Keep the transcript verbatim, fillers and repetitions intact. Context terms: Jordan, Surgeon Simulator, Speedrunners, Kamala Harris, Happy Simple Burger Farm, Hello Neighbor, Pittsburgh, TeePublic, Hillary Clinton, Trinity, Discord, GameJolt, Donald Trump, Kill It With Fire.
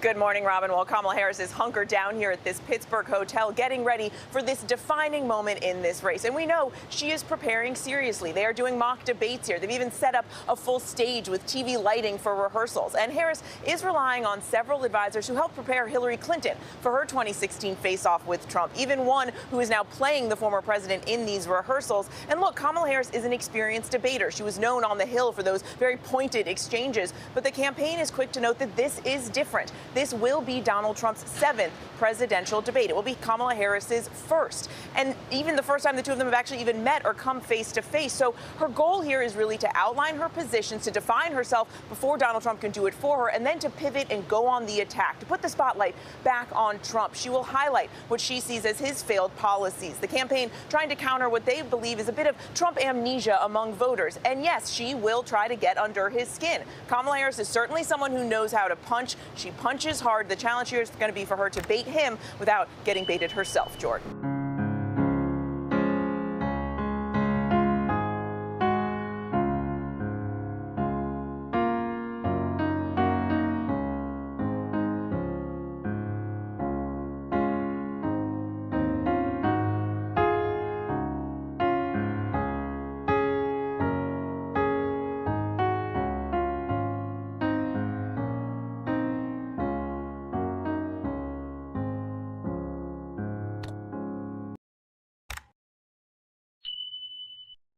Good morning, Robin. Well, Kamala Harris is hunkered down here at this Pittsburgh hotel, getting ready for this defining moment in this race. And we know she is preparing seriously. They are doing mock debates here. They've even set up a full stage with T V lighting for rehearsals. And Harris is relying on several advisors who helped prepare Hillary Clinton for her twenty sixteen face-off with Trump, even one who is now playing the former president in these rehearsals. And look, Kamala Harris is an experienced debater. She was known on the Hill for those very pointed exchanges. But the campaign is quick to note that this is different. This will be Donald Trump's seventh presidential debate. It will be Kamala Harris's first. And even the first time the two of them have actually even met or come face to face. So her goal here is really to outline her positions, to define herself before Donald Trump can do it for her, and then to pivot and go on the attack, to put the spotlight back on Trump. She will highlight what she sees as his failed policies. The campaign trying to counter what they believe is a bit of Trump amnesia among voters. And yes, she will try to get under his skin. Kamala Harris is certainly someone who knows how to punch. She punches hard. The challenge here is going to be for her to bait him without getting baited herself, Jordan.